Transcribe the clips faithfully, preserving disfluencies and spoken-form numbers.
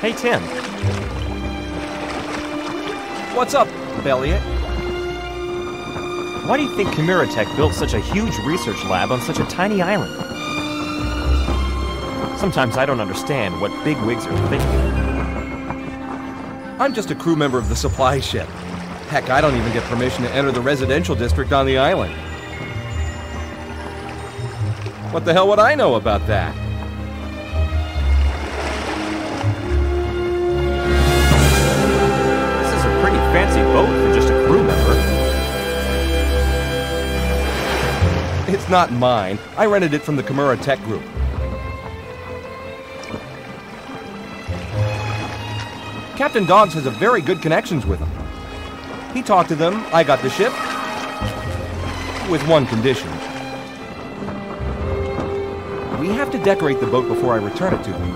Hey, Tim. What's up, Elliot? Why do you think Chimera Tech built such a huge research lab on such a tiny island? Sometimes I don't understand what bigwigs are thinking. I'm just a crew member of the supply ship. Heck, I don't even get permission to enter the residential district on the island. What the hell would I know about that? This is a pretty fancy boat for just a crew member. It's not mine. I rented it from the Kimura Tech Group. Captain Dogs has a very good connections with them. He talked to them, I got the ship, with one condition. We have to decorate the boat before I return it to them.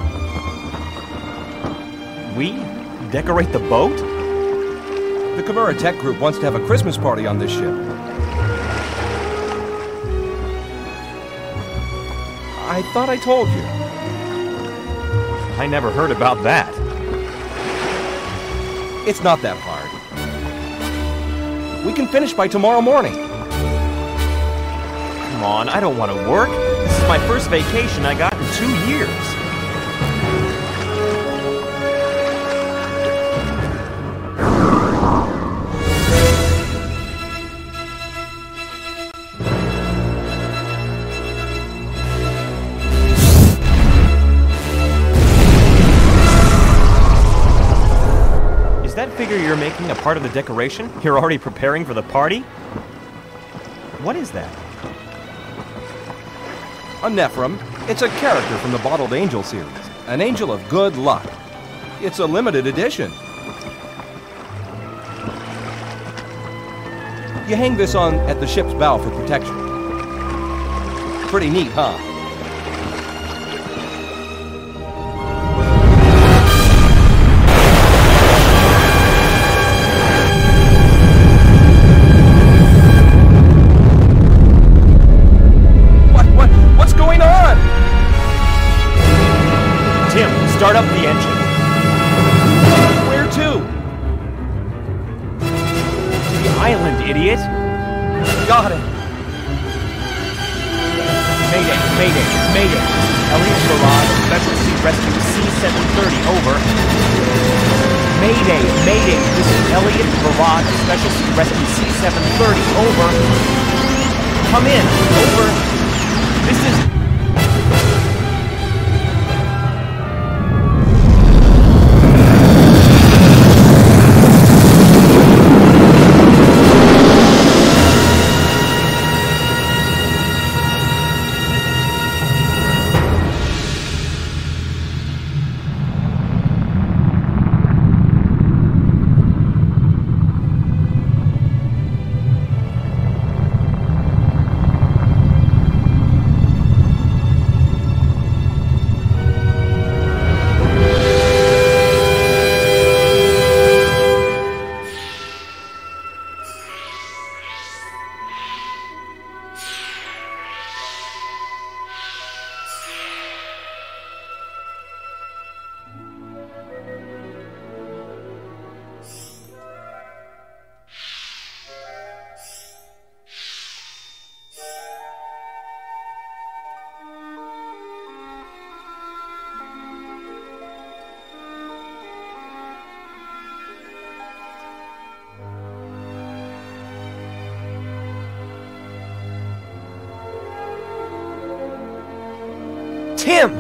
We? Decorate the boat? The Kimura Tech Group wants to have a Christmas party on this ship. I thought I told you. I never heard about that. It's not that hard. We can finish by tomorrow morning. Come on, I don't want to work. This is my first vacation I got in two years. Is that figure you're making a part of the decoration? You're already preparing for the party? What is that? A Nephilim. It's a character from the Bottled Angel series. An angel of good luck. It's a limited edition. You hang this on at the ship's bow for protection. Pretty neat, huh? Start up the engine. Where to? To the island, idiot. Got it. Mayday, mayday, mayday. Elliot Ballard, Special Sea Rescue C seven thirty, over. Mayday, mayday. This is Elliot Ballard, Special Sea Rescue C seven thirty, over. Come in, over. This is... Tim!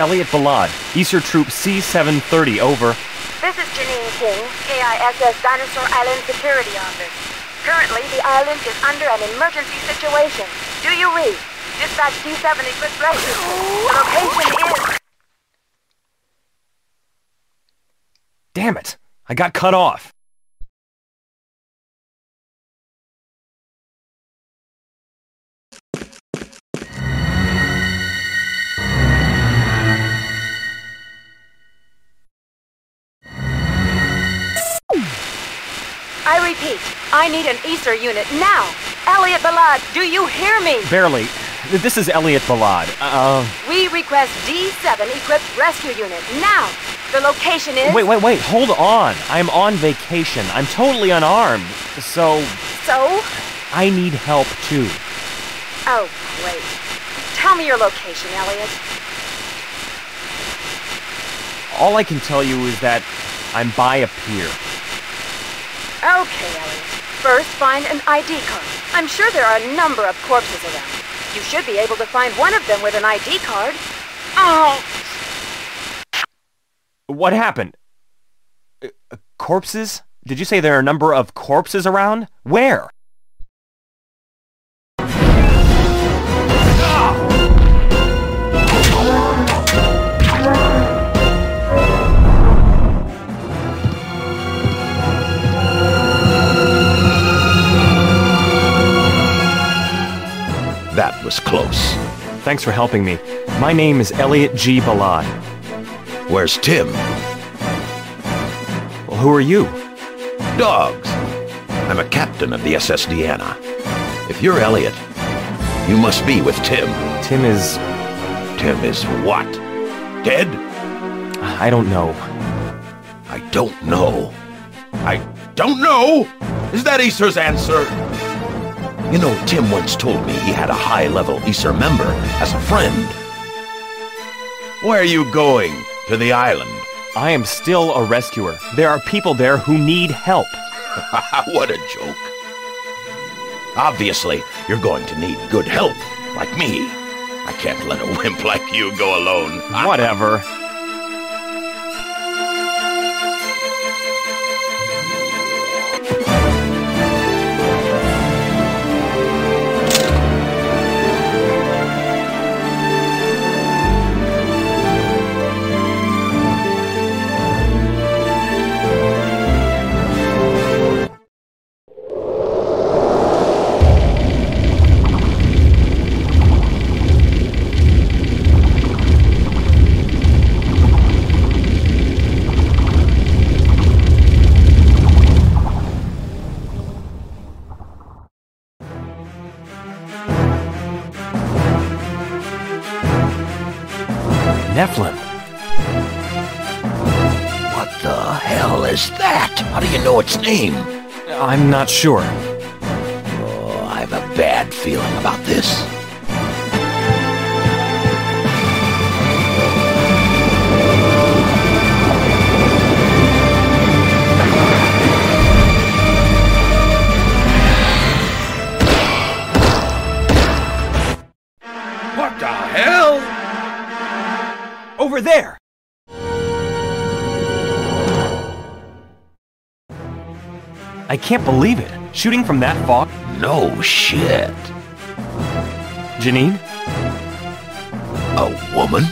Elliot Ballard, E S E R Troop C seven thirty, over. This is Janine King, K I S S Dinosaur Island Security Office. Currently, the island is under an emergency situation. Do you read? Dispatch D seven Eclipse Rescue. The location is... Damn it! I got cut off! I repeat, I need an E S E R unit now! Elliot Ballard, do you hear me? Barely. This is Elliot Ballard. Uh... We request D seven Equipped Rescue Unit, now! The location is... Wait, wait, wait, hold on! I'm on vacation. I'm totally unarmed, so... So? I need help, too. Oh, great. Tell me your location, Elliot. All I can tell you is that I'm by a pier. Okay, Elliot. First, find an I D card. I'm sure there are a number of corpses around. You should be able to find one of them with an I D card. Oh! What happened? Uh, corpses? Did you say there are a number of corpses around? Where? That was close. Thanks for helping me. My name is Elliot G. Ballard. Where's Tim? Well, who are you? Dogs. I'm a captain of the S S Deanna. If you're Elliot, you must be with Tim. Tim is... Tim is what? Dead? I don't know. I don't know. I don't know? Is that E S E R's answer? You know, Tim once told me he had a high-level E S E R member as a friend. Where are you going? To the island? I am still a rescuer. There are people there who need help. What a joke. Obviously, you're going to need good help, like me. I can't let a wimp like you go alone. Whatever. Nephilim. What the hell is that? How do you know its name? I'm not sure. Oh, I have a bad feeling about this. Over there! I can't believe it. Shooting from that fog? No shit. Janine? A woman?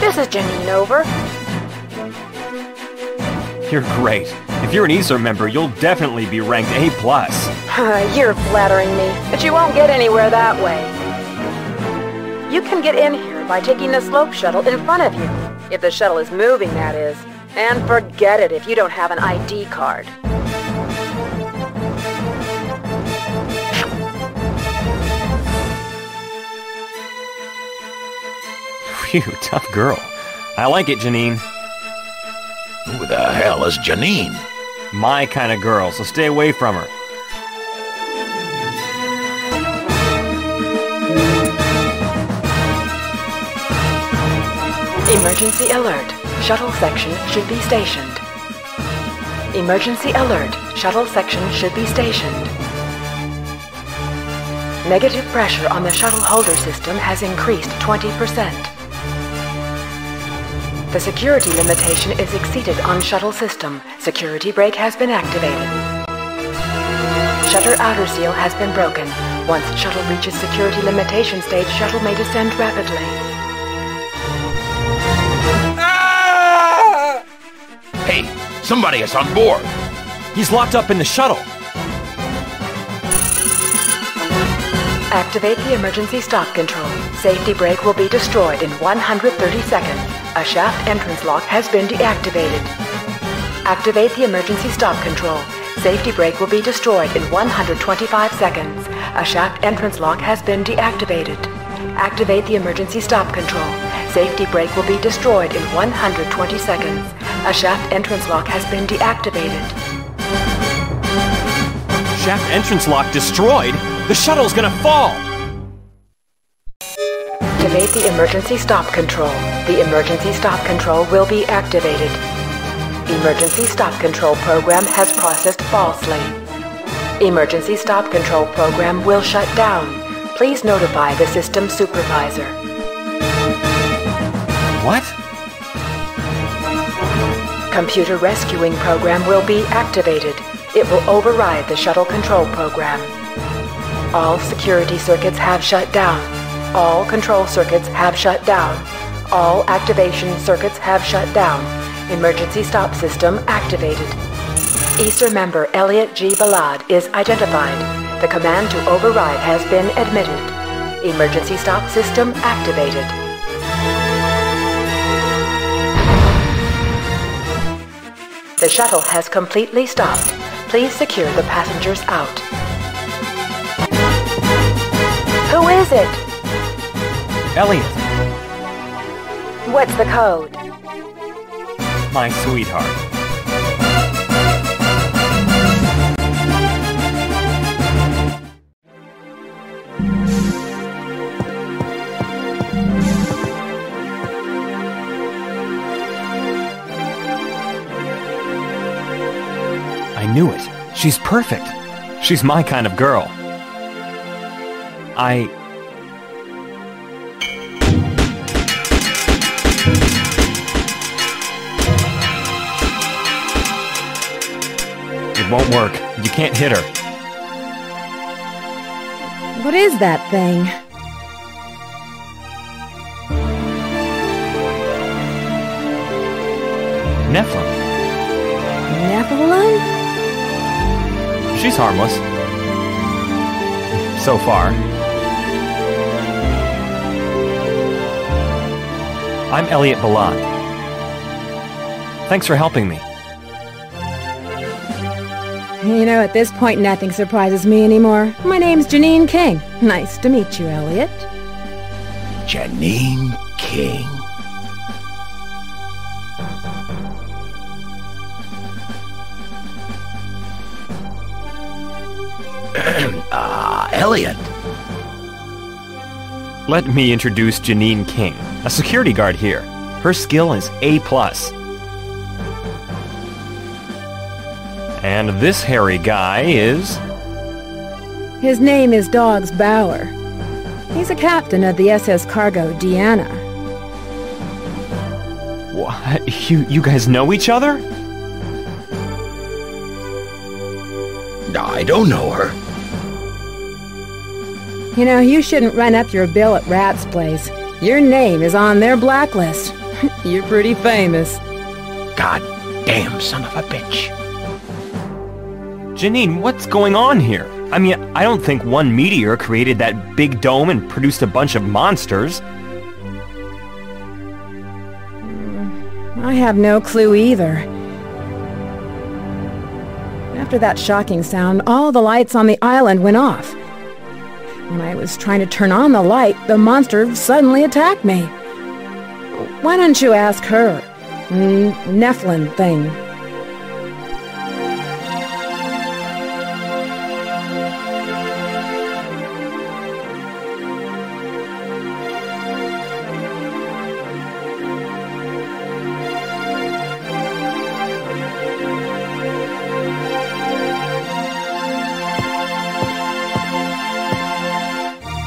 This is Janine, over. You're great. If you're an E S E R member, you'll definitely be ranked A plus. You're flattering me, but you won't get anywhere that way. You can get in here by taking the slope shuttle in front of you. If the shuttle is moving, that is. And forget it if you don't have an I D card. Phew, tough girl. I like it, Janine. Who the hell is Janine? My kind of girl, so stay away from her. Emergency alert. Shuttle section should be stationed. Emergency alert. Shuttle section should be stationed. Negative pressure on the shuttle holder system has increased twenty percent. The security limitation is exceeded on shuttle system. Security brake has been activated. Shutter outer seal has been broken. Once shuttle reaches security limitation stage, shuttle may descend rapidly. Ah! Hey, somebody is on board! He's locked up in the shuttle! Activate the emergency stop control. Safety brake will be destroyed in one hundred thirty seconds. A shaft entrance lock has been deactivated. Activate the emergency stop control. Safety brake will be destroyed in one hundred twenty-five seconds. A shaft entrance lock has been deactivated. Activate the emergency stop control. Safety brake will be destroyed in one hundred twenty seconds. A shaft entrance lock has been deactivated. Shaft entrance lock destroyed? The shuttle's gonna fall! Activate the emergency stop control. The emergency stop control will be activated. Emergency stop control program has processed falsely. Emergency stop control program will shut down. Please notify the system supervisor. What? Computer rescuing program will be activated. It will override the shuttle control program. All security circuits have shut down. All control circuits have shut down. All activation circuits have shut down. Emergency stop system activated. E S E R member Elliot G. Ballard is identified. The command to override has been admitted. Emergency stop system activated. The shuttle has completely stopped. Please secure the passengers out. Who is it? Elliot. What's the code? My sweetheart. Knew it. She's perfect. She's my kind of girl. I... It won't work. You can't hit her. What is that thing? Nephilim. Nephilim? She's harmless. So far. I'm Elliot Ballard. Thanks for helping me. You know, at this point, nothing surprises me anymore. My name's Janine King. Nice to meet you, Elliot. Janine King. Ah, uh, Elliot. Let me introduce Janine King, a security guard here. Her skill is A plus. And this hairy guy is... His name is Dogs Bower. He's a captain of the S S Cargo Deanna. What? You, you guys know each other? I don't know her. You know, you shouldn't run up your bill at Rat's Place. Your name is on their blacklist. You're pretty famous. God damn son of a bitch. Janine, what's going on here? I mean, I don't think one meteor created that big dome and produced a bunch of monsters. I have no clue either. After that shocking sound, all the lights on the island went off. When I was trying to turn on the light, the monster suddenly attacked me. Why don't you ask her? Nephilim thing.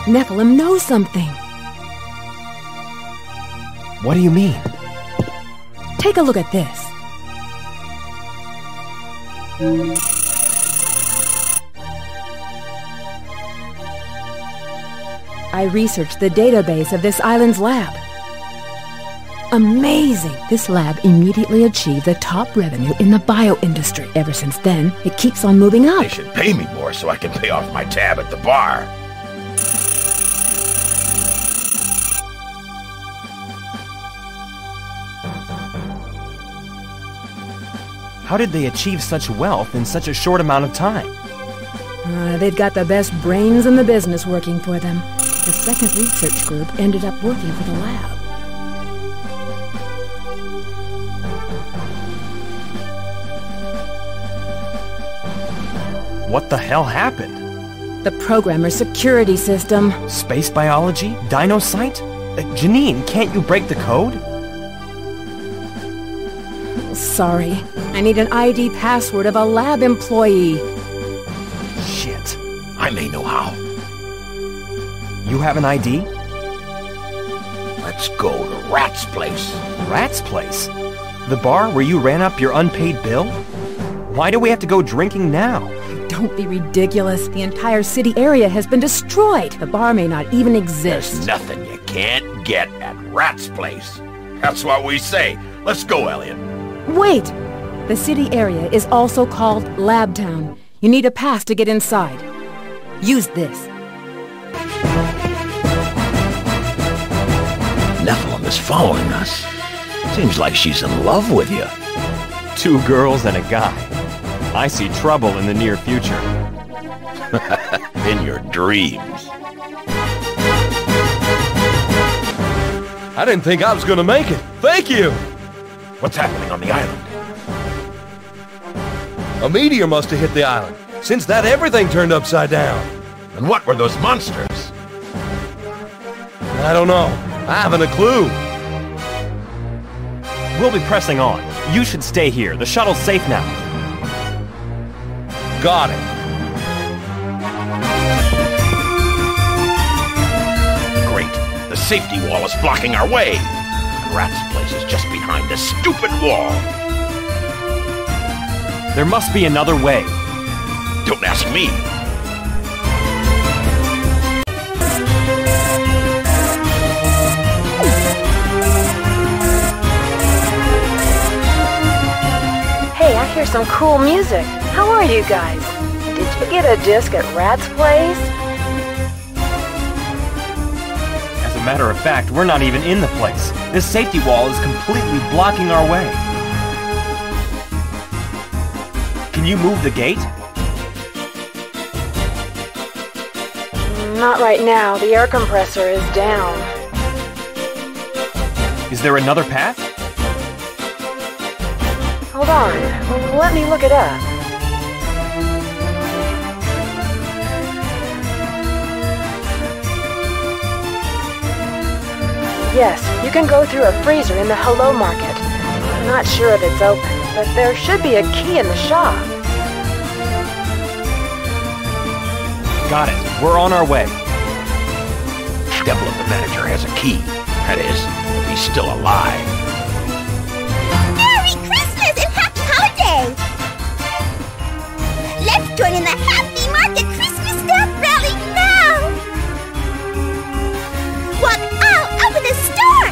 Nephilim knows something. What do you mean? Take a look at this. I researched the database of this island's lab. Amazing! This lab immediately achieved the top revenue in the bio industry. Ever since then, it keeps on moving up. They should pay me more so I can pay off my tab at the bar. How did they achieve such wealth in such a short amount of time? Uh, they've got the best brains in the business working for them. The second research group ended up working for the lab. What the hell happened? The programmer's security system. Space biology? Dinocyte? Uh, Janine, can't you break the code? Sorry. I need an I D password of a lab employee. Shit. I may know how. You have an I D? Let's go to Rat's Place. Rat's Place? The bar where you ran up your unpaid bill? Why do we have to go drinking now? Don't be ridiculous. The entire city area has been destroyed. The bar may not even exist. There's nothing you can't get at Rat's Place. That's what we say. Let's go, Elliot. Wait! The city area is also called Lab Town. You need a pass to get inside. Use this. Nephilim is following us. Seems like she's in love with you. Two girls and a guy. I see trouble in the near future. In your dreams. I didn't think I was gonna make it. Thank you! What's happening on the island? A meteor must have hit the island. Since that, everything turned upside down. And what were those monsters? I don't know. I haven't a clue. We'll be pressing on. You should stay here. The shuttle's safe now. Got it. Great. The safety wall is blocking our way. And Rat's Place is just behind this stupid wall. There must be another way. Don't ask me. Hey, I hear some cool music. How are you guys? Did you get a disc at Rat's Place? As a matter of fact, we're not even in the place. This safety wall is completely blocking our way. Can you move the gate? Not right now. The air compressor is down. Is there another path? Hold on. Let me look it up. Yes, you can go through a freezer in the Hello Market. I'm not sure if it's open, but there should be a key in the shop. Got it. We're on our way. Devil of the manager has a key. That is, if he's still alive. Merry Christmas and Happy Holidays! Let's join in the Happy Market Christmas Stop Rally now! Walk all over the store!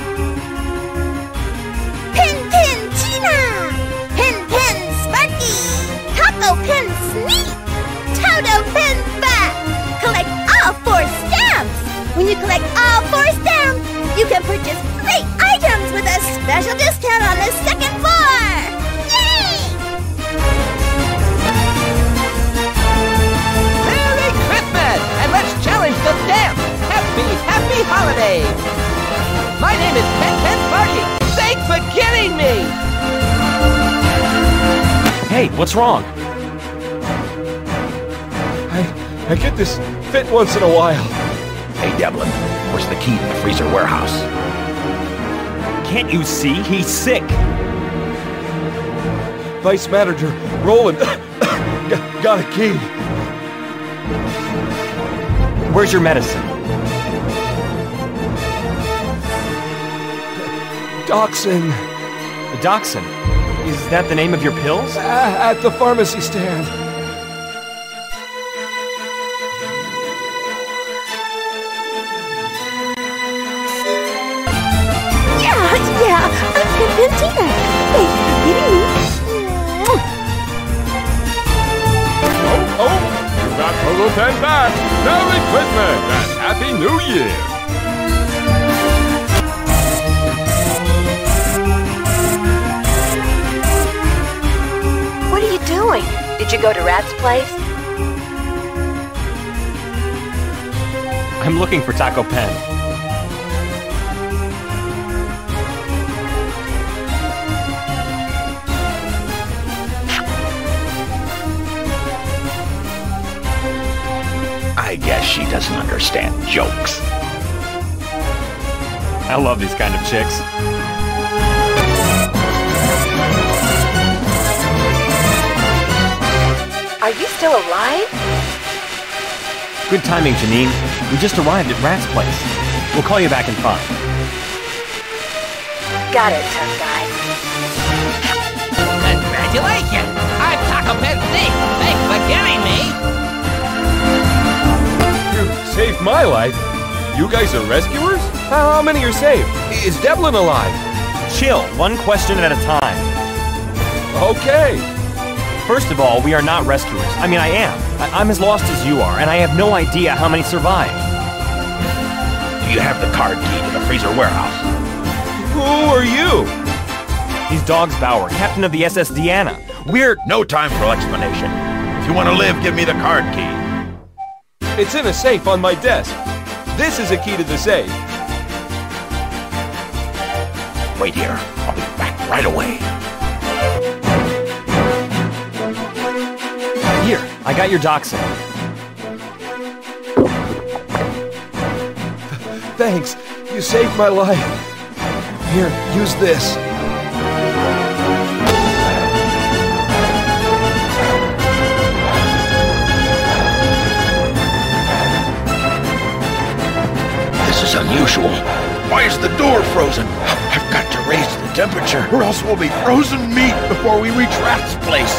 Pin Pin Gina! Pin Pin Sparky! Tako Pin Sneak! Toto Pin Bat! Collect all four stamps! When you collect all four stamps, you can purchase great items with a special discount on the second floor! Yay! Merry Christmas! And let's challenge the stamps! Happy, happy holidays! My name is Ken Barkey. Thanks for getting me! Hey, what's wrong? I... I get this fit once in a while. Hey, Devlin, where's the key to the freezer warehouse? Can't you see? He's sick! Vice Manager Roland got a key. Where's your medicine? Doxin. Doxin? Is that the name of your pills? Uh, at the pharmacy stand. Yeah, yeah, I'm convinced either. Thanks for getting me. Oh, oh, you got total ten back. Merry Christmas and Happy New Year. Did you go to Rat's Place? I'm looking for Tako Pen. I guess she doesn't understand jokes. I love these kind of chicks. Are you still alive? Good timing, Janine. We just arrived at Rat's Place. We'll call you back in five. Got it, tough guy. Congratulations! I'm Tako Penzi! Thanks for getting me! You saved my life. You guys are rescuers? How many are saved? Is Devlin alive? Chill, one question at a time. Okay. First of all, we are not rescuers. I mean, I am. I I'm as lost as you are, and I have no idea how many survived. Do you have the card key to the freezer warehouse? Who are you? He's Dogs Bower, captain of the S S Deanna. We're... No time for explanation. If you want to live, give me the card key. It's in a safe on my desk. This is a key to the safe. Wait here. I'll be back right away. Here, I got your Doxin. Thanks. You saved my life. Here, use this. This is unusual. Why is the door frozen? I've got to raise the temperature, or else we'll be frozen meat before we reach Rat's Place.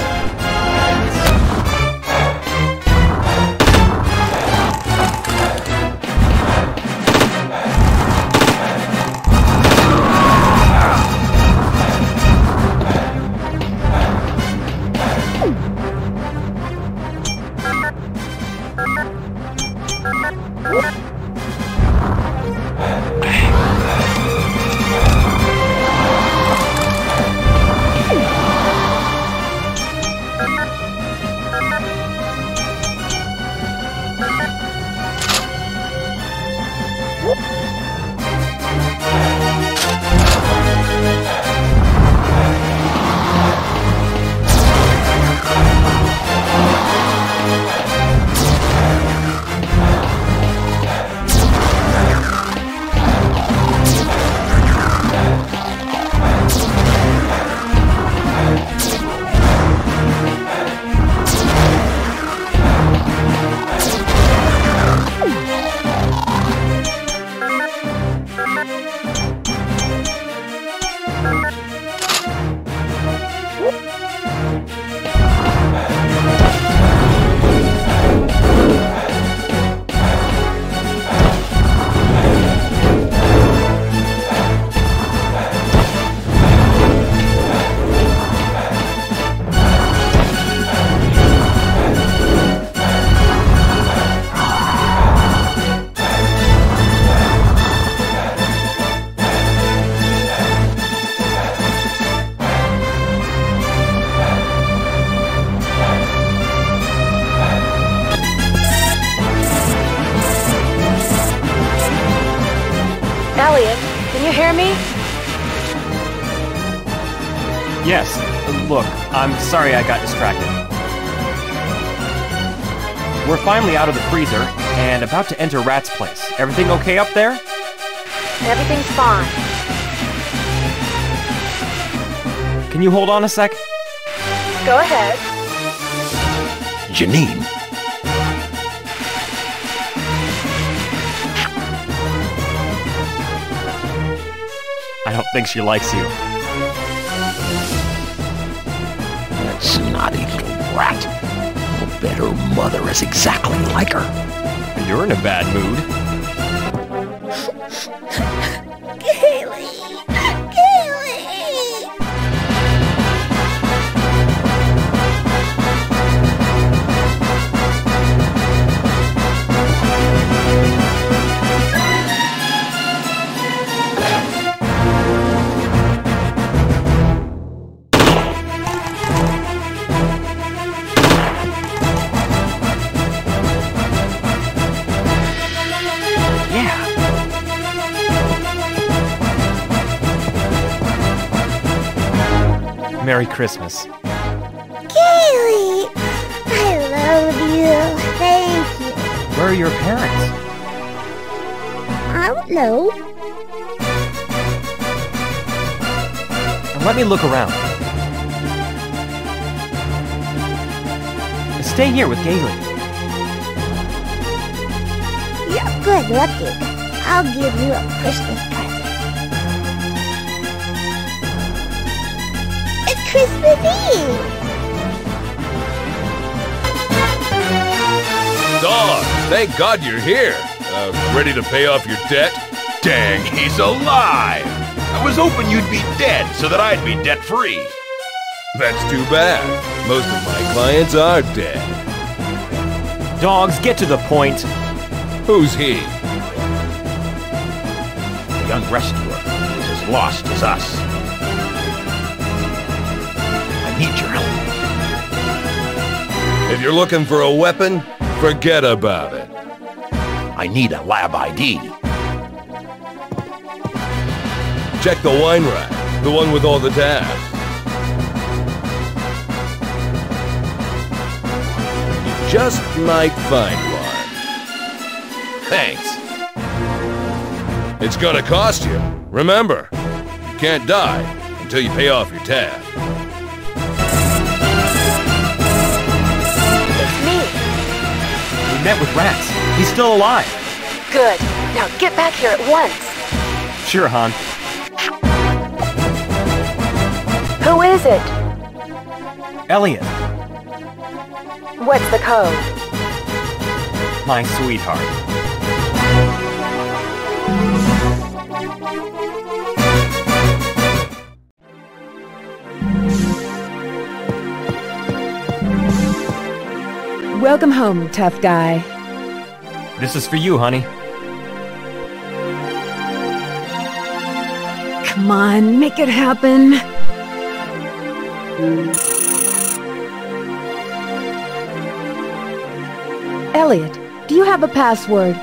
Yes. Look, I'm sorry I got distracted. We're finally out of the freezer and about to enter Rat's Place. Everything okay up there? Everything's fine. Can you hold on a sec? Go ahead. Janine. I don't think she likes you. That snotty little rat. I bet her mother is exactly like her. You're in a bad mood. Gailey! Gailey! Merry Christmas. Gailey! I love you. Thank you. Where are your parents? I don't know. And let me look around. Now stay here with Gailey. You're good looking. I'll give you a Christmas present. Christmas Eve! Dog, thank God you're here! Uh, ready to pay off your debt? Dang, he's alive! I was hoping you'd be dead so that I'd be debt-free. That's too bad. Most of my clients are dead. Dogs, get to the point. Who's he? The young rescuer is as lost as us. Need your help. If you're looking for a weapon, forget about it. I need a lab I D. Check the wine rack, the one with all the tabs. You just might find one. Thanks. It's gonna cost you. Remember, you can't die until you pay off your tab. Met with Rats. He's still alive. Good. Now get back here at once. Sure, hon. Who is it? Elliot. What's the code? My sweetheart. Welcome home, tough guy. This is for you, honey. Come on, make it happen. Elliot, do you have a password?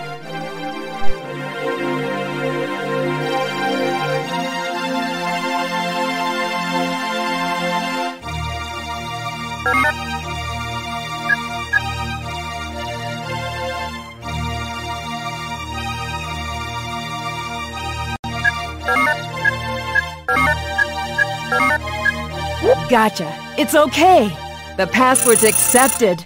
Gotcha. It's okay. The password's accepted.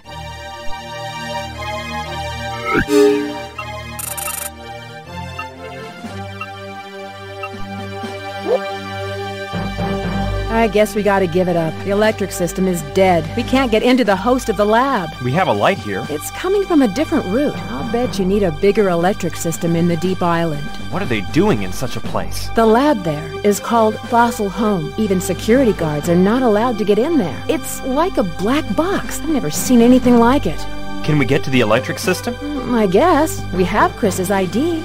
I guess we gotta give it up. The electric system is dead. We can't get into the host of the lab. We have a light here. It's coming from a different route. I'll bet you need a bigger electric system in the deep island. What are they doing in such a place? The lab there is called Fossil Home. Even security guards are not allowed to get in there. It's like a black box. I've never seen anything like it. Can we get to the electric system? Mm, I guess. We have Chris's I D.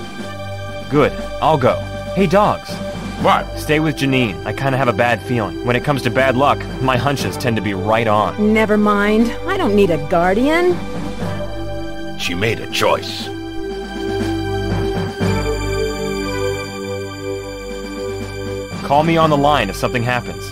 Good. I'll go. Hey, Dogs. What? Stay with Janine. I kind of have a bad feeling. When it comes to bad luck, my hunches tend to be right on. Never mind. I don't need a guardian. She made a choice. Call me on the line if something happens.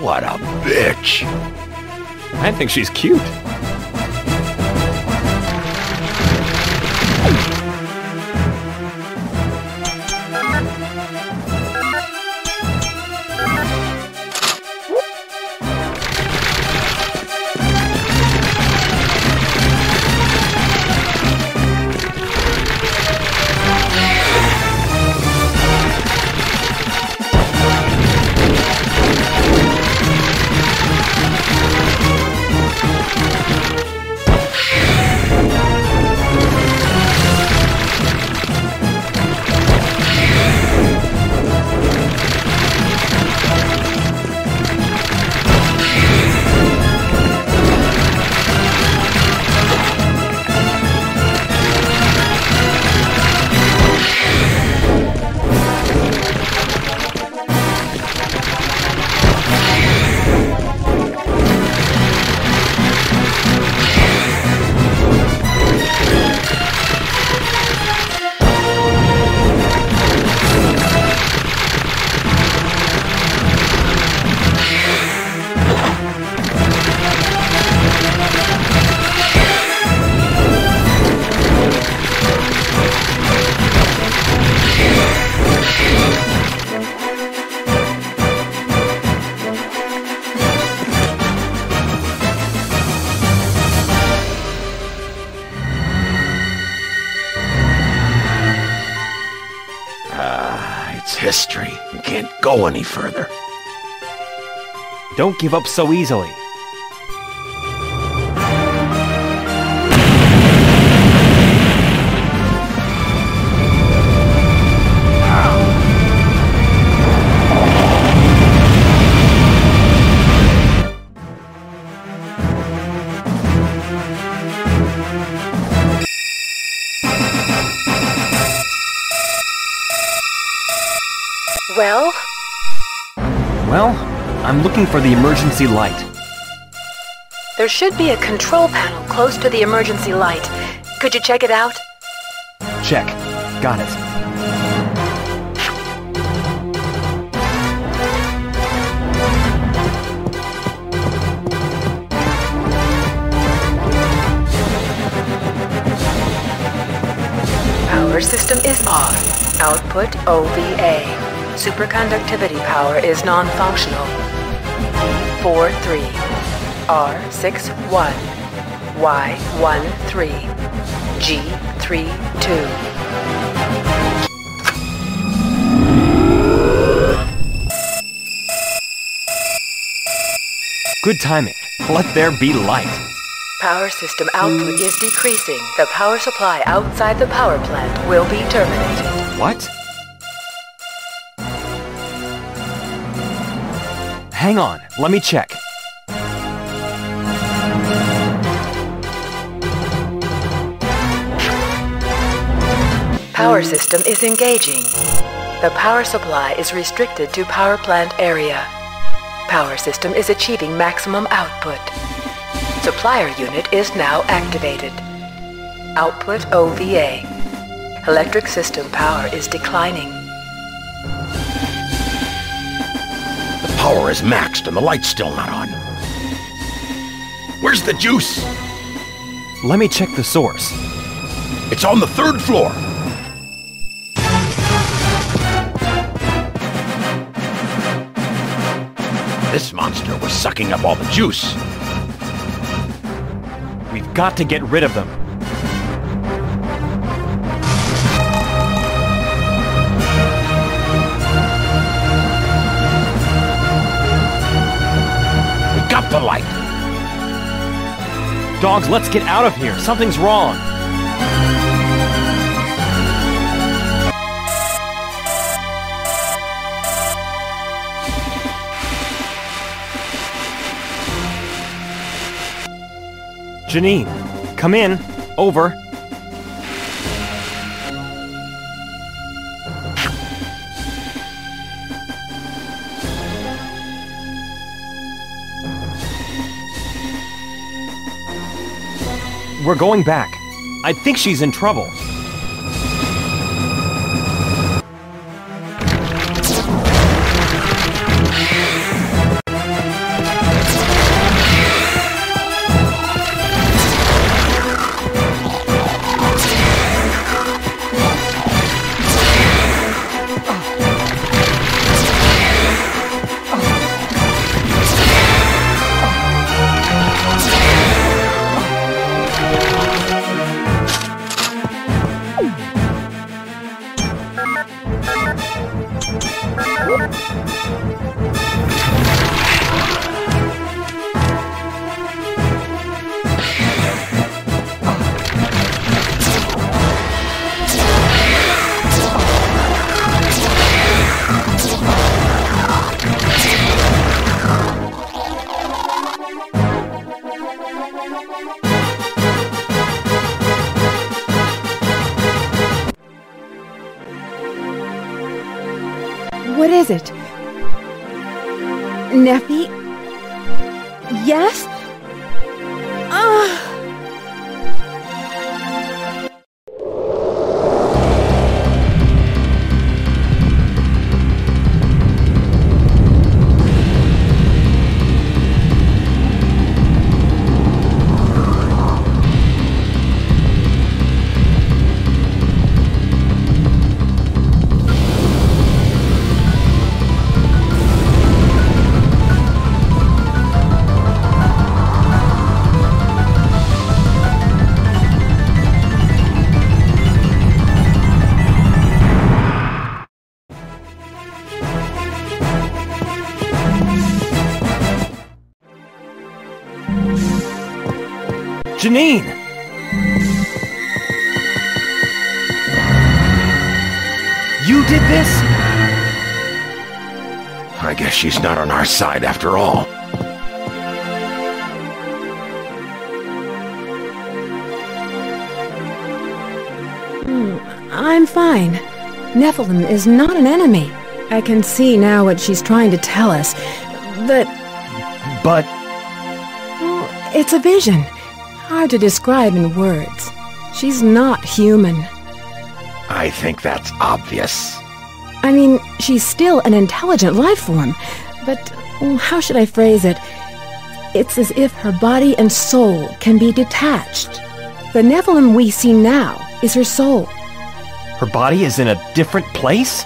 What a bitch! I think she's cute. History. We can't go any further. Don't give up so easily. Well? Well, I'm looking for the emergency light. There should be a control panel close to the emergency light. Could you check it out? Check. Got it. Power system is on. Output O V A. Superconductivity power is non-functional. four three. R six one. Y one three. G three two. Good timing. Let there be light. Power system output is decreasing. The power supply outside the power plant will be terminated. What? Hang on, let me check. Power system is engaging. The power supply is restricted to power plant area. Power system is achieving maximum output. Supplier unit is now activated. Output O V A. Electric system power is declining. Power is maxed and the light's still not on. Where's the juice? Let me check the source. It's on the third floor. This monster was sucking up all the juice. We've got to get rid of them. The light. Dogs, let's get out of here. Something's wrong. Janine, come in. Over. We're going back. I think she's in trouble. What is it? Nephi? Yes? Ah! Janine! You did this? I guess she's not on our side after all. I'm fine. Nephilim is not an enemy. I can see now what she's trying to tell us, but... But... Well, it's a vision. Hard to describe in words. She's not human. I think that's obvious. I mean, she's still an intelligent life form, but well, how should I phrase it? It's as if her body and soul can be detached. The Nephilim we see now is her soul. Her body is in a different place?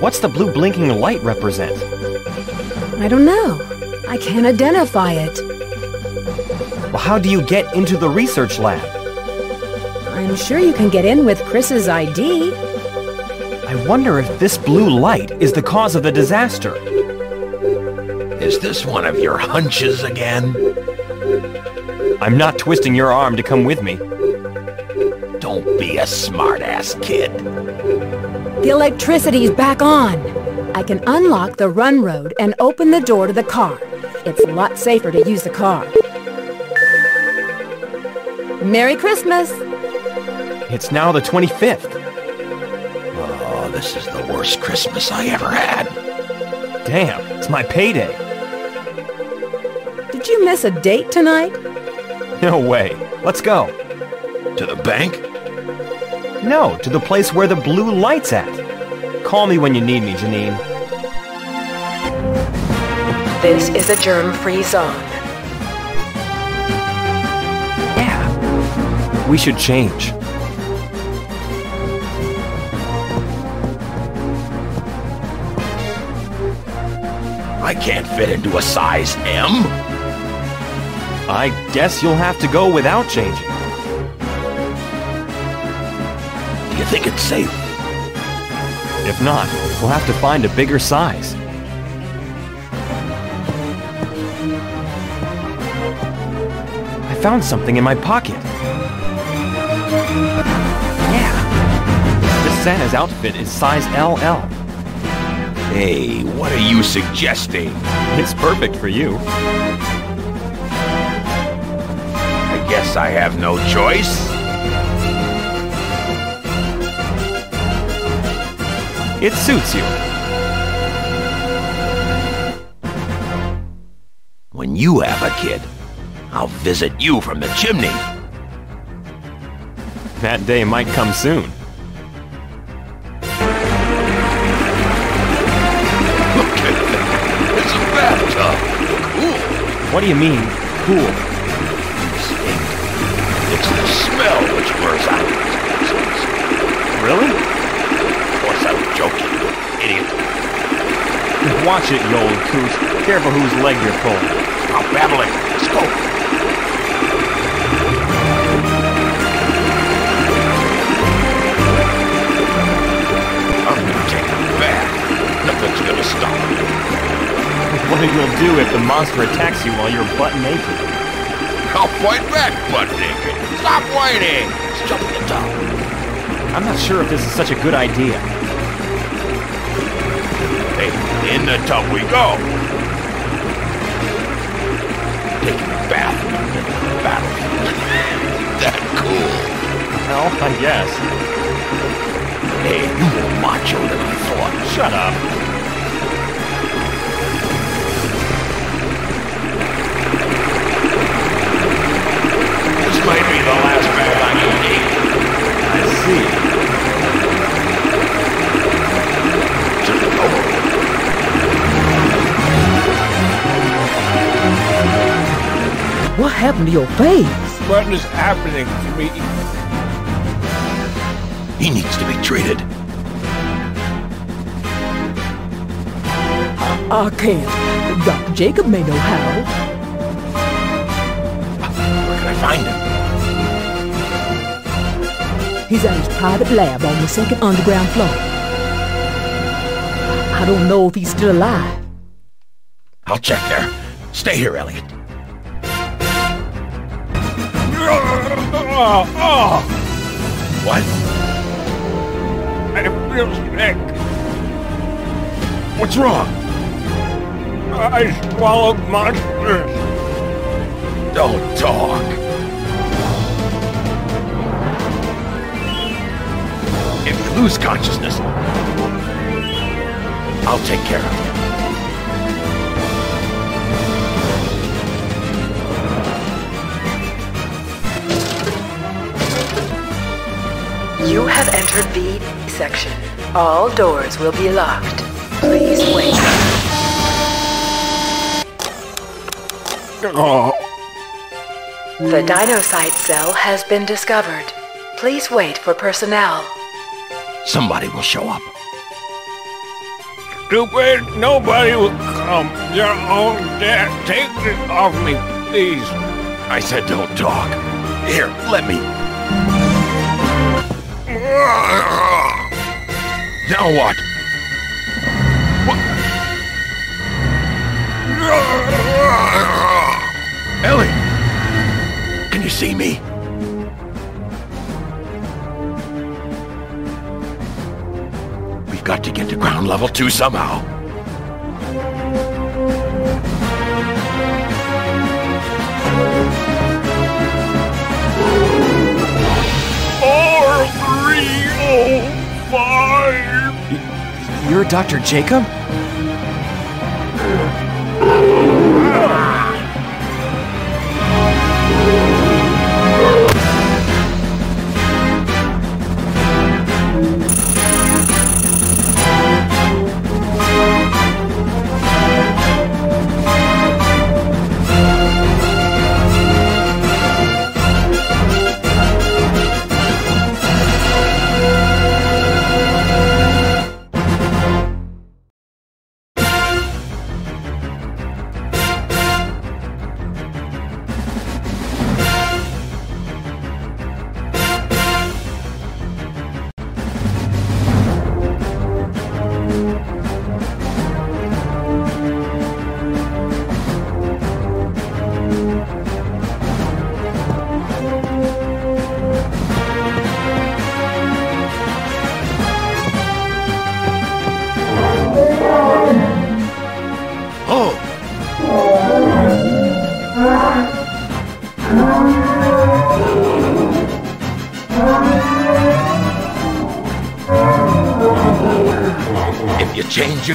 What's the blue blinking light represent? I don't know. I can't identify it. Well, how do you get into the research lab? I'm sure you can get in with Chris's I D. I wonder if this blue light is the cause of the disaster. Is this one of your hunches again? I'm not twisting your arm to come with me. Don't be a smartass, kid. The electricity's back on. I can unlock the run road and open the door to the car. It's a lot safer to use the car. Merry Christmas! It's now the twenty-fifth. Oh, this is the worst Christmas I ever had. Damn, it's my payday. Did you miss a date tonight? No way. Let's go. To the bank? No, to the place where the blue light's at. Call me when you need me, Janine. This is a germ-free zone. Yeah. We should change. I can't fit into a size M. I guess you'll have to go without changing. You think it's safe? If not, we'll have to find a bigger size. I found something in my pocket. Yeah. This Santa's outfit is size L L. Hey, what are you suggesting? It's perfect for you. I guess I have no choice. It suits you. When you have a kid, I'll visit you from the chimney. That day might come soon. Look at that. It's a bathtub. Cool. What do you mean, cool? It's the smell which bursts out of these. Really? I'm joking, you idiot. Watch it, you old coos. Careful whose leg you're pulling. I'm babbling. Let's go. I'm gonna take a bath. Nothing's gonna stop me. What you'll do if the monster attacks you while you're butt naked? I'll fight back, butt naked. Stop whining. Let's jump to the top. I'm not sure if this is such a good idea. In the tub we go! Taking a bath in the battlefield. Isn't that cool? Well, I guess. Hey, you were macho than I thought. Shut up. This might be the last battle I can take. I see. Just over. What happened to your face? What is happening to me? He needs to be treated. I can't. Doctor Jacob may know how. find him. He's at his private lab on the second underground floor. I don't know if he's still alive. I'll check there. Stay here, Elliot. Oh, oh. What? I feel sick. What's wrong? I swallowed monsters. Don't talk. If you lose consciousness, I'll take care of you. You have entered the section. All doors will be locked. Please wait. Oh. The dino-site cell has been discovered. Please wait for personnel. Somebody will show up. Stupid, nobody will come. Your own death. Take it off me, please. I said don't talk. Here, let me. Now what? What? Ellie! Can you see me? We've got to get to ground level two somehow. You're Doctor Jacob?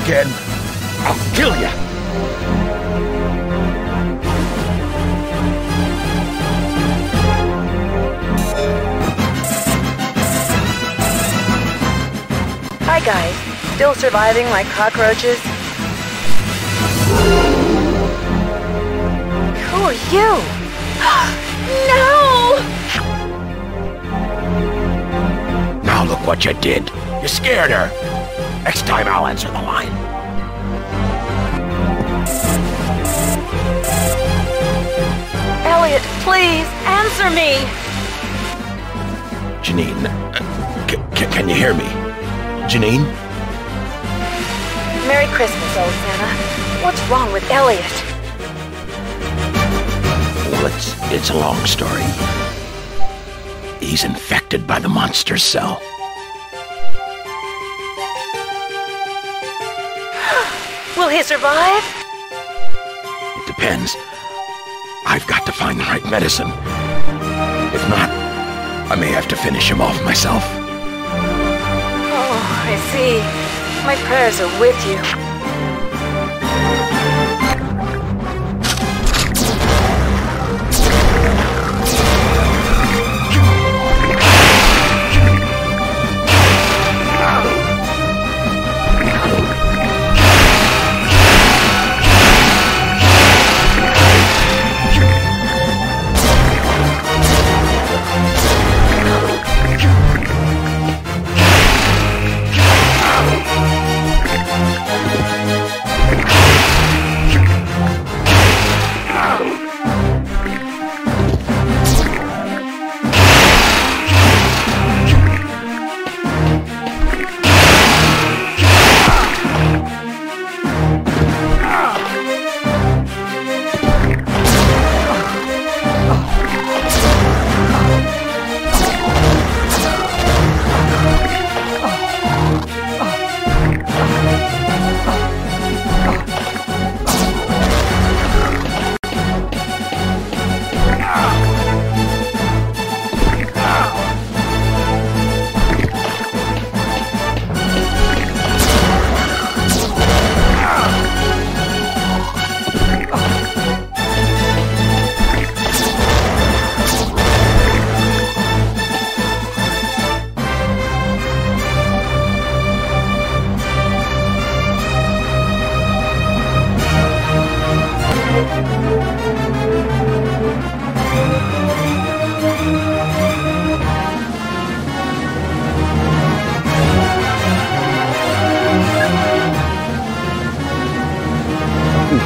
Again, I'll kill ya! Hi guys, still surviving like cockroaches? Who are you? No! Now look what you did. You scared her. Next time, I'll answer the line. Elliot, please, answer me! Janine, uh, c c can you hear me? Janine? Merry Christmas, old Santa. What's wrong with Elliot? Well, it's, it's a long story. He's infected by the monster cell. Will he survive? It depends. I've got to find the right medicine. If not, I may have to finish him off myself. Oh, I see. My prayers are with you. Are,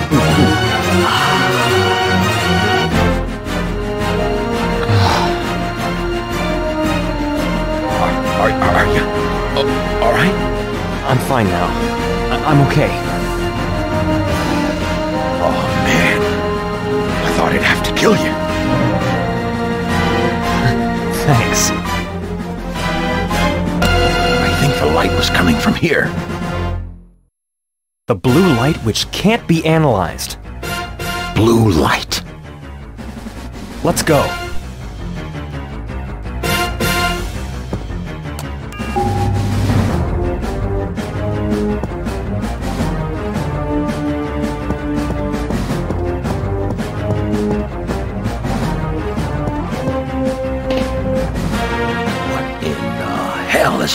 are, are you... Oh, all right? I'm fine now. I, I'm okay. Oh, man. I thought I'd have to kill you. Thanks. I think the light was coming from here. The blue light which can't be analyzed. Blue light. Let's go.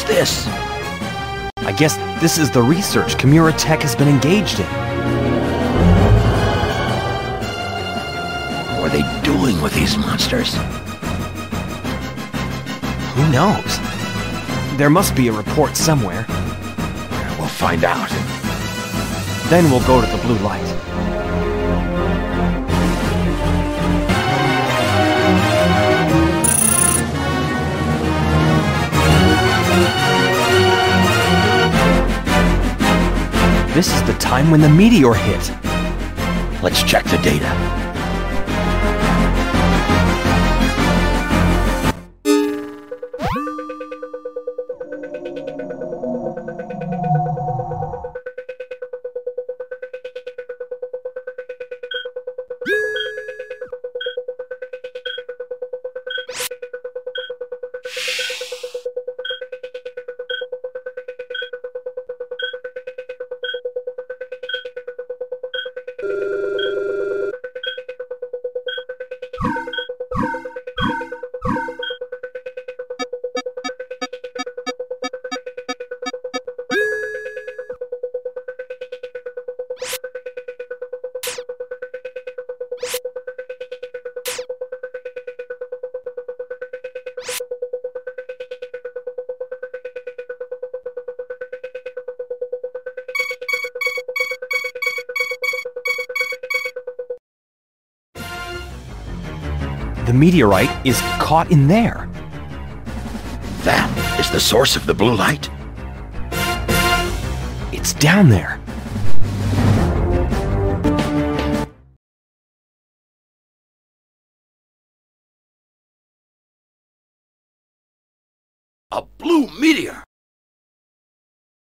This? I guess this is the research Kimura Tech has been engaged in. What are they doing with these monsters? Who knows? There must be a report somewhere. We'll find out. Then we'll go to the blue light. This is the time when the meteor hit. Let's check the data. The meteorite is caught in there. That is the source of the blue light. It's down there. A blue meteor.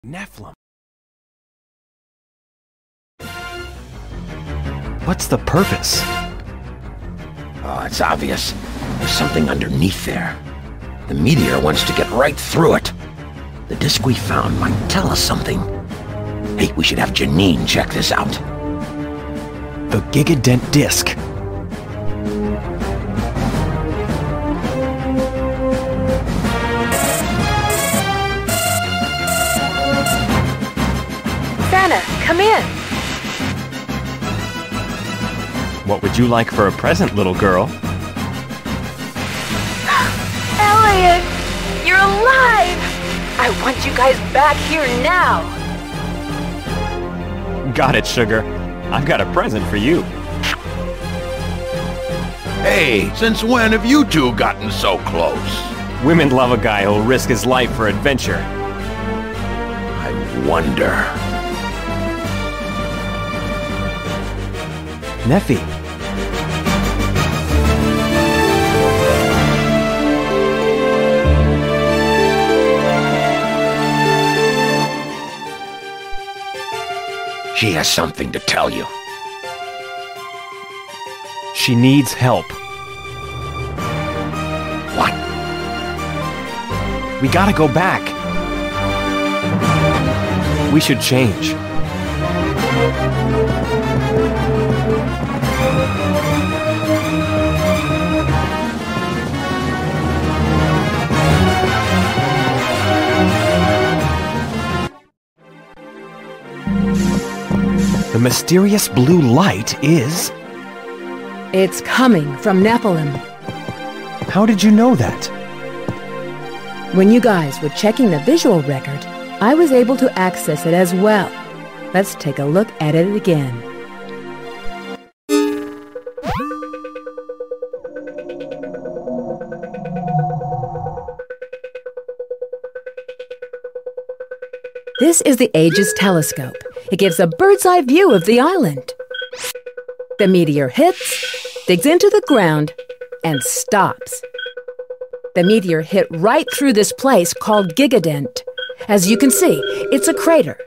Nephilim. What's the purpose? Oh, it's obvious. There's something underneath there. The meteor wants to get right through it. The disc we found might tell us something. Hey, we should have Janine check this out. The Gigadent Disc. Santa, come in. What would you like for a present, little girl? Elliot! You're alive! I want you guys back here now! Got it, sugar. I've got a present for you. Hey, since when have you two gotten so close? Women love a guy who'll risk his life for adventure. I wonder... Nephi. She has something to tell you. She needs help. What? We gotta go back. We should change. The mysterious blue light is... It's coming from Nephilim. How did you know that? When you guys were checking the visual record, I was able to access it as well. Let's take a look at it again. This is the Aegis Telescope. It gives a bird's-eye view of the island. The meteor hits, digs into the ground, and stops. The meteor hit right through this place called Gigadent. As you can see, it's a crater.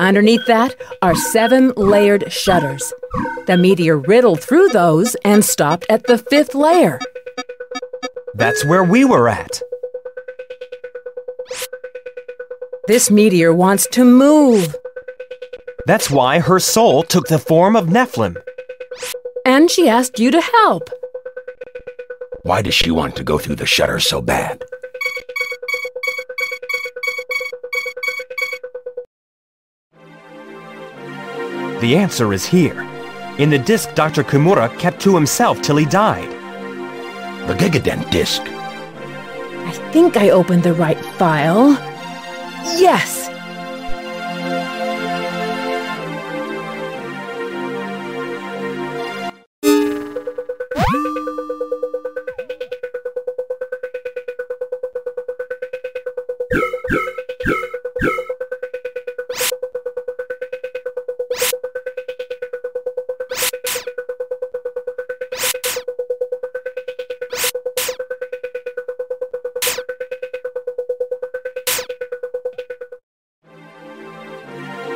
Underneath that are seven layered shutters. The meteor riddled through those and stopped at the fifth layer. That's where we were at. This meteor wants to move. That's why her soul took the form of Nephilim. And she asked you to help. Why does she want to go through the shutter so bad? The answer is here. In the disc Doctor Kimura kept to himself till he died. The Gigadent Disc. I think I opened the right file. Yes!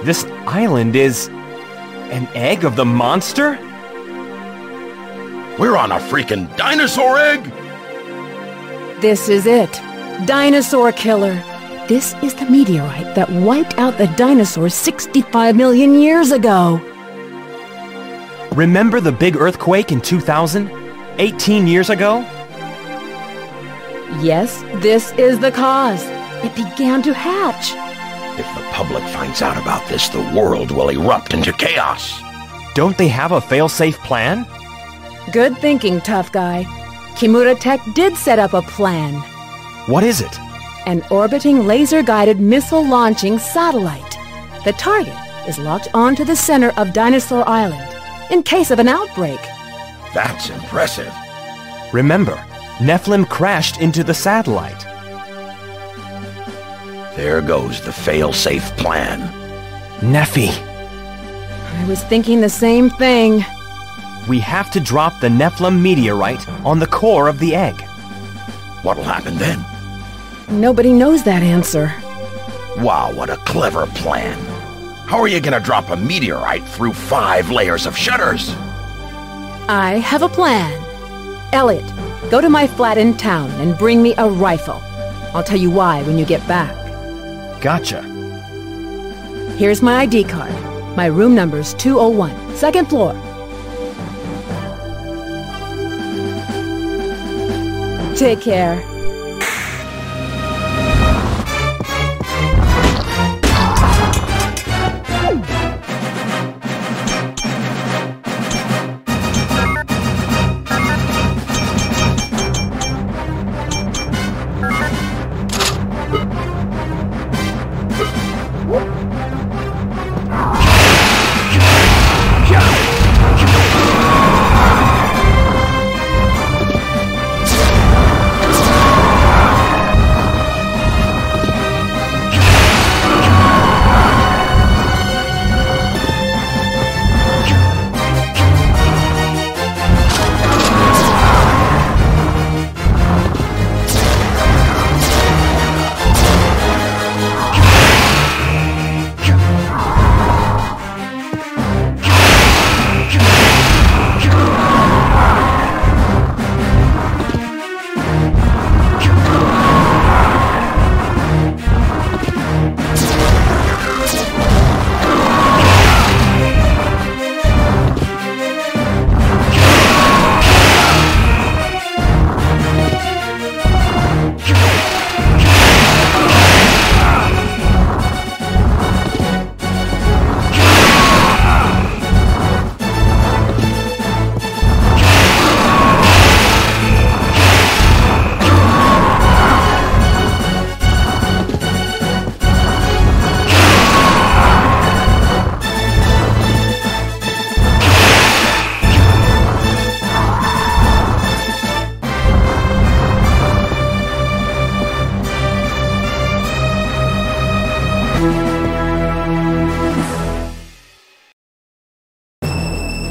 This island is an egg of the monster? We're on a freaking dinosaur egg! This is it. Dinosaur killer. This is the meteorite that wiped out the dinosaurs sixty-five million years ago. Remember the big earthquake in two thousand? eighteen years ago? Yes, this is the cause. It began to hatch. If the public finds out about this, the world will erupt into chaos. Don't they have a fail-safe plan? Good thinking, tough guy. Kimura Tech did set up a plan. What is it? An orbiting laser-guided missile launching satellite. The target is locked onto the center of Dinosaur Island in case of an outbreak. That's impressive. Remember, Nephilim crashed into the satellite. There goes the fail-safe plan. Nephi. I was thinking the same thing. We have to drop the Nephilim meteorite on the core of the egg. What'll happen then? Nobody knows that answer. Wow, what a clever plan. How are you gonna drop a meteorite through five layers of shutters? I have a plan. Elliot, go to my flat in town and bring me a rifle. I'll tell you why when you get back. Gotcha. Here's my I D card. My room number's two oh one, second floor. Take care.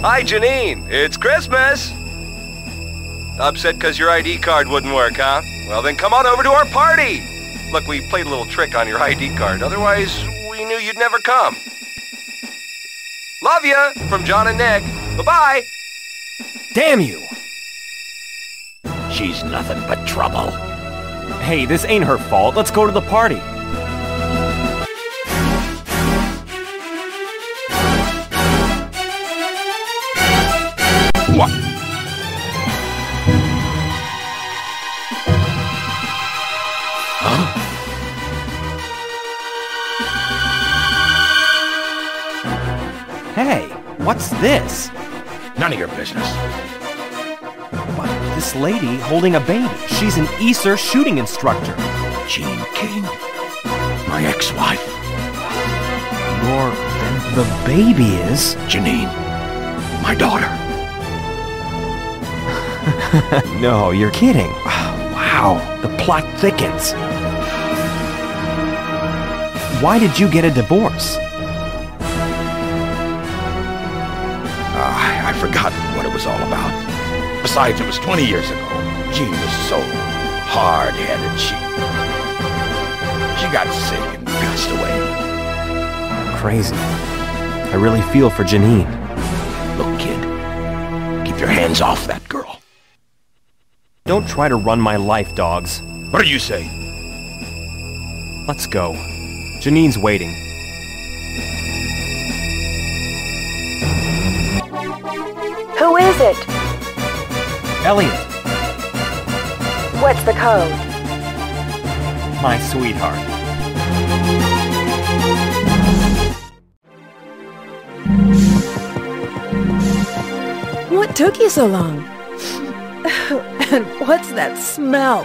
Hi, Janine. It's Christmas. Upset because your I D card wouldn't work, huh? Well, then come on over to our party. Look, we played a little trick on your I D card. Otherwise, we knew you'd never come. Love ya, from John and Nick. Bye-bye. Damn you. She's nothing but trouble. Hey, this ain't her fault. Let's go to the party. What? Huh? Hey, what's this? None of your business. What? This lady holding a baby. She's an E S E R shooting instructor. Janine King, my ex-wife. Your... the baby is... Janine, my daughter. No, you're kidding. Wow, the plot thickens. Why did you get a divorce? Uh, I forgot what it was all about. Besides, it was twenty years ago. Jean was so hard-headed. She, she got sick and passed away. Crazy. I really feel for Janine. Look, kid, keep your hands off that girl. Don't try to run my life, Dogs. What do you say? Let's go. Janine's waiting. Who is it? Elliot. What's the code? My sweetheart. What took you so long? And what's that smell?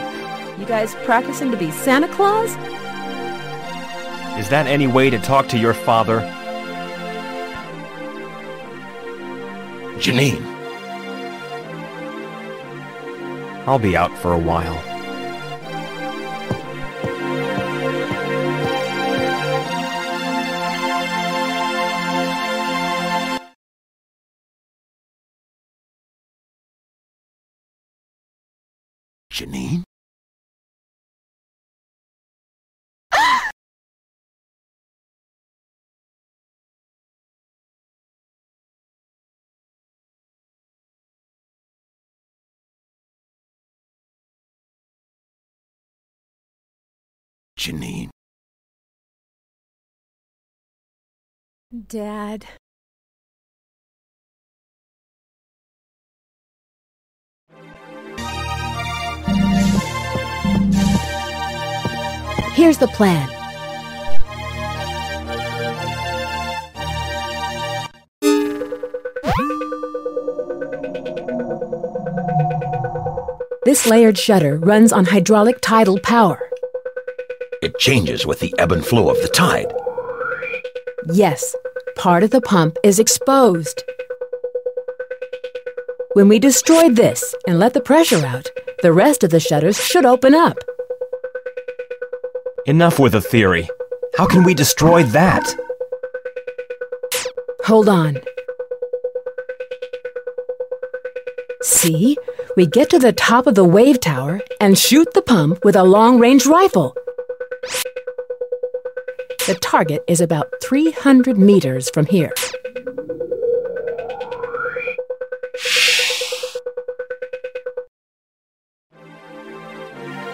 You guys practicing to be Santa Claus? Is that any way to talk to your father? Janine. I'll be out for a while. Janine? Janine? Dad. Here's the plan. This layered shutter runs on hydraulic tidal power. It changes with the ebb and flow of the tide. Yes, part of the pump is exposed. When we destroy this and let the pressure out, the rest of the shutters should open up. Enough with the theory. How can we destroy that? Hold on. See? We get to the top of the wave tower and shoot the pump with a long-range rifle. The target is about three hundred meters from here.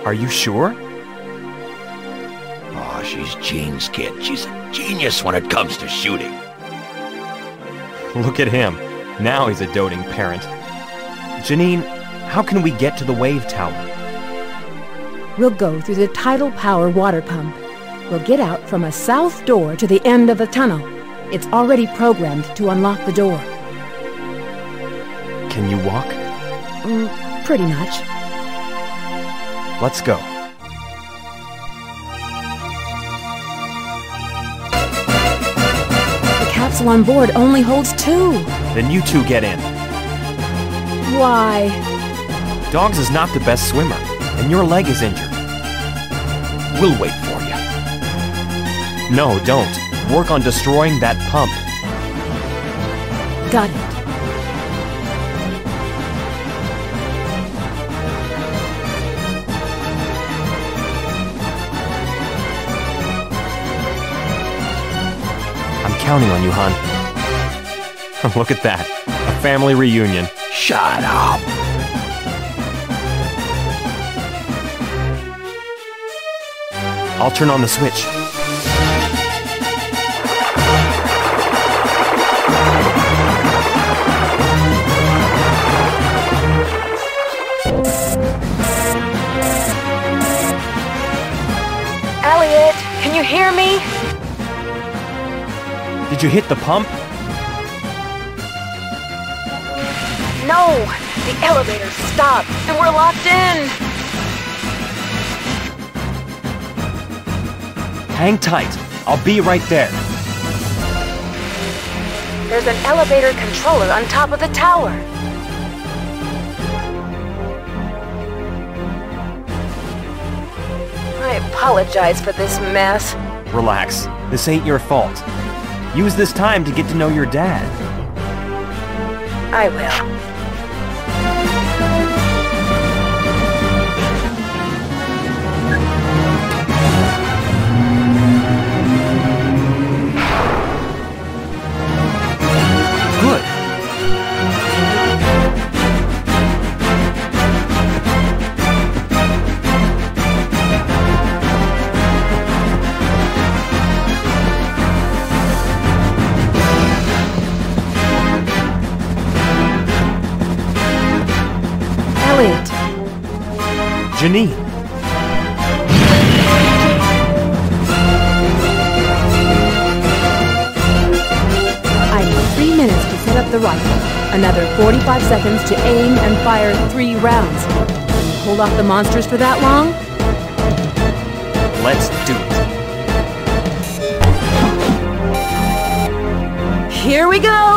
Are you sure? She's Jane's kid. She's a genius when it comes to shooting. Look at him. Now he's a doting parent. Janine, how can we get to the wave tower? We'll go through the tidal power water pump. We'll get out from a south door to the end of the tunnel. It's already programmed to unlock the door. Can you walk? Mm, pretty much. Let's go. On board only holds two. Then you two get in. Why? Dogs is not the best swimmer, and your leg is injured. We'll wait for you. No, don't. Work on destroying that pump. Got it. counting on you, hon. Look at that. A family reunion. Shut up. I'll turn on the switch. Elliot, can you hear me? Did you hit the pump? No, the elevator stopped and we're locked in. Hang tight. I'll be right there. There's an elevator controller on top of the tower. I apologize for this mess. Relax. This ain't your fault. Use this time to get to know your dad. I will. Janine. I have three minutes to set up the rifle, another forty-five seconds to aim and fire three rounds. Hold off the monsters for that long? Let's do it. Here we go!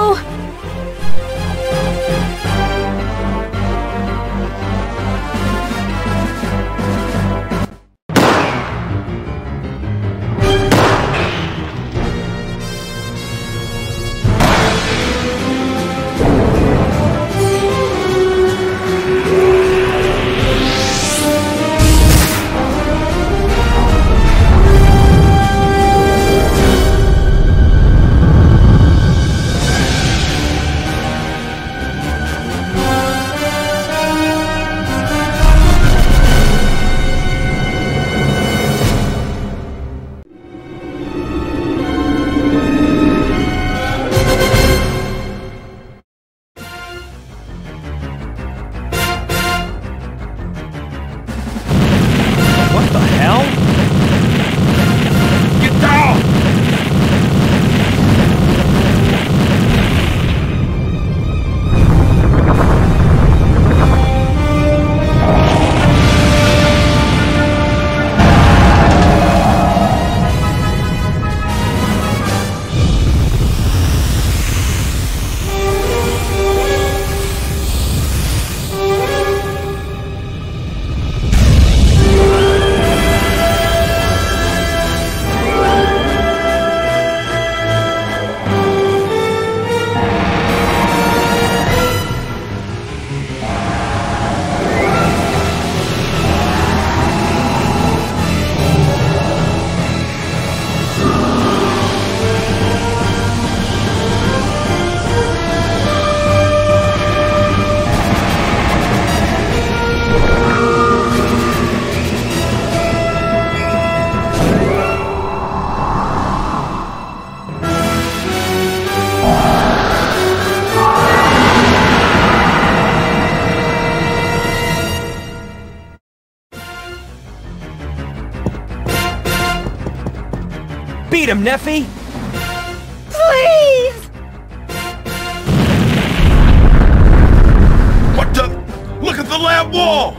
Beat him, Nephi! Please! What the? Look at the lab wall!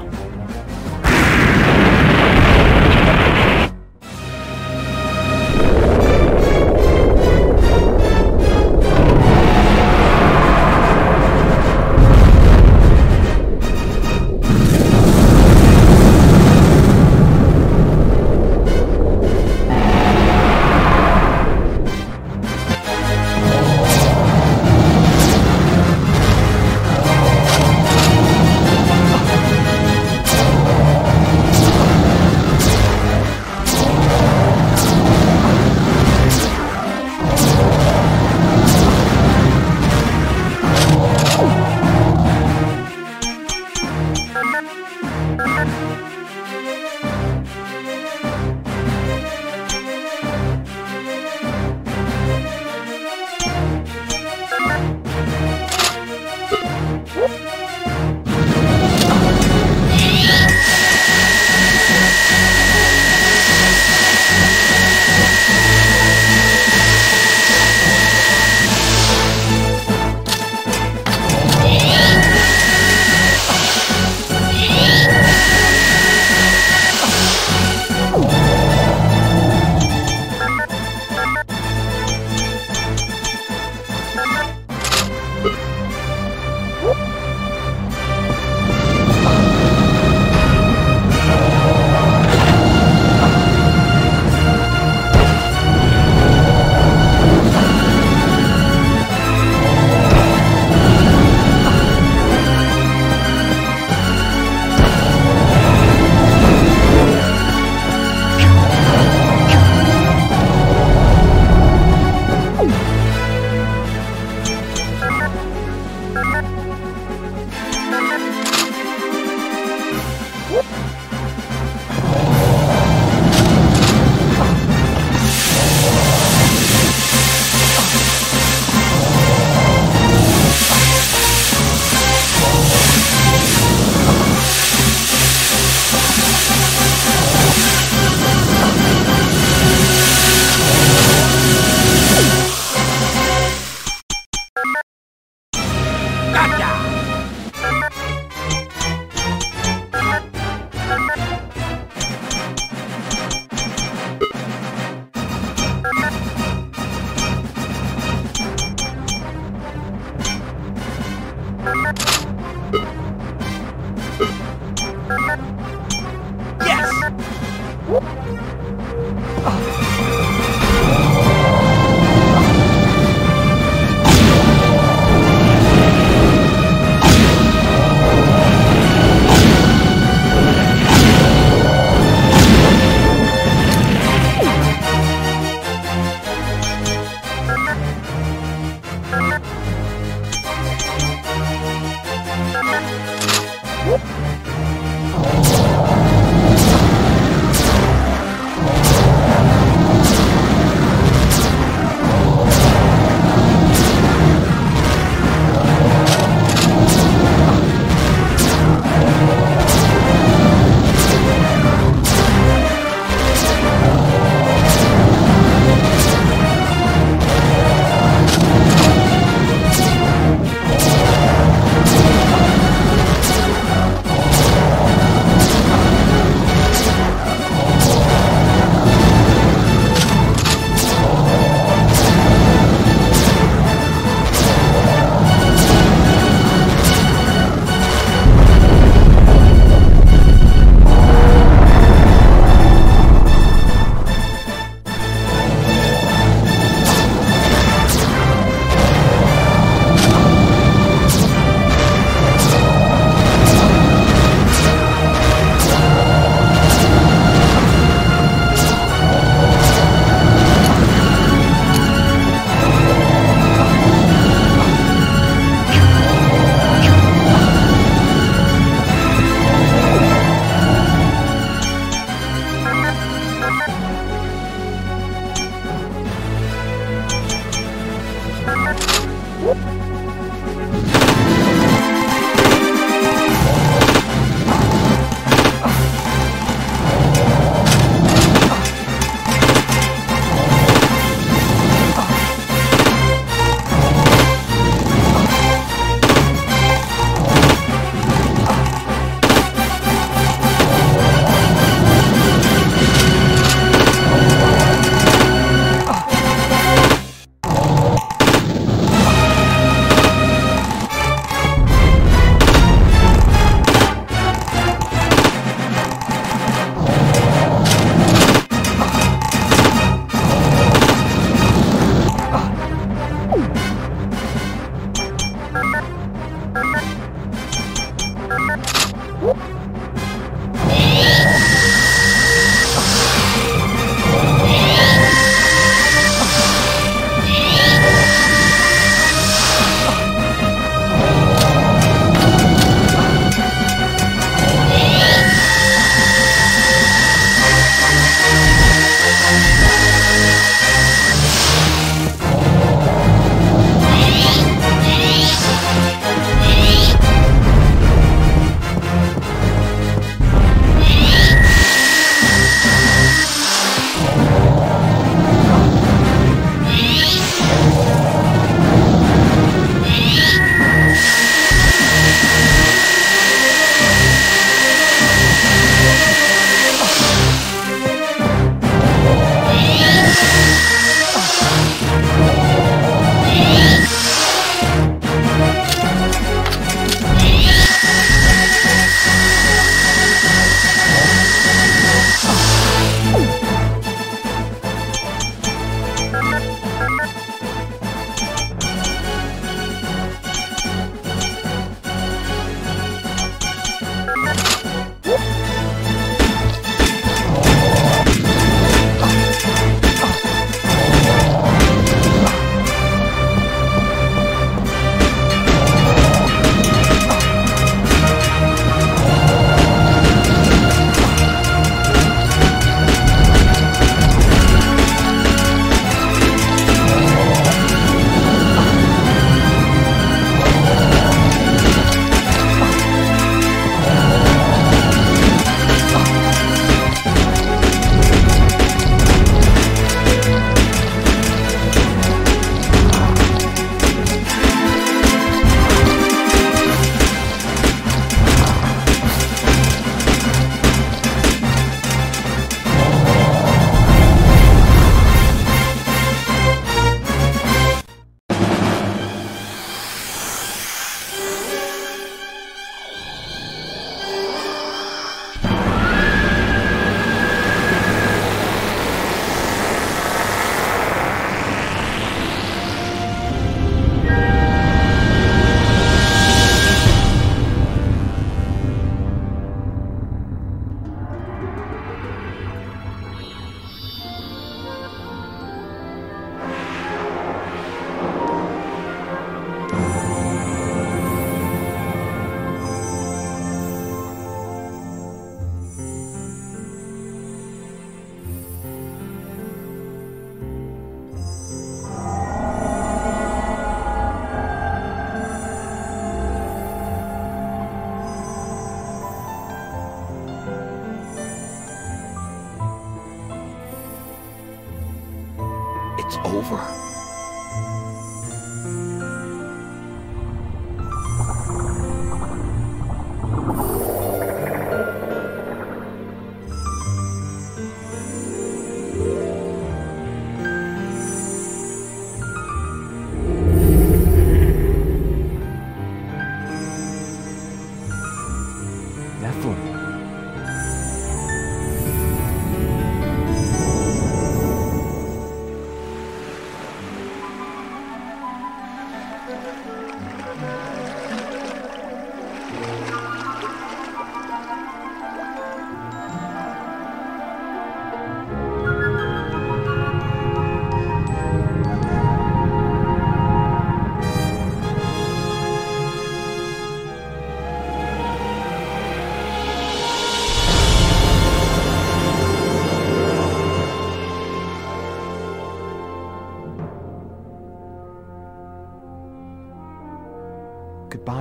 it's over.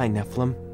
Nephilim.